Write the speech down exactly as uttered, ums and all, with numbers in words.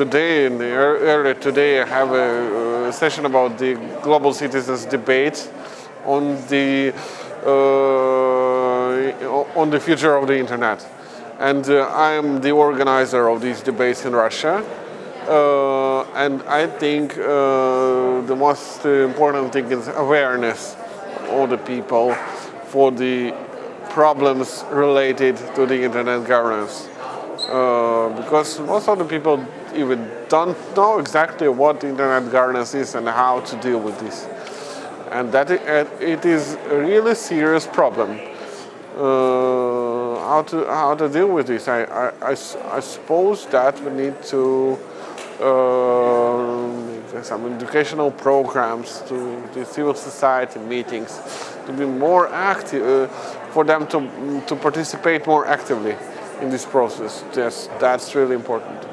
today, in the earlier today, I have a uh, session about the global citizens debate on the uh, on the future of the internet, and uh, I am the organizer of these debates in Russia. Uh, and I think uh, the most important thing is awareness of the people for the problems related to the internet governance. Uh, because most of the people even don't know exactly what internet governance is and how to deal with this. And that it is a really serious problem. Uh, how to how to deal with this? I, I, I, I suppose that we need to uh, some educational programs, to the civil society meetings, to be more active, uh, for them to to participate more actively in this process. Yes, that's really important.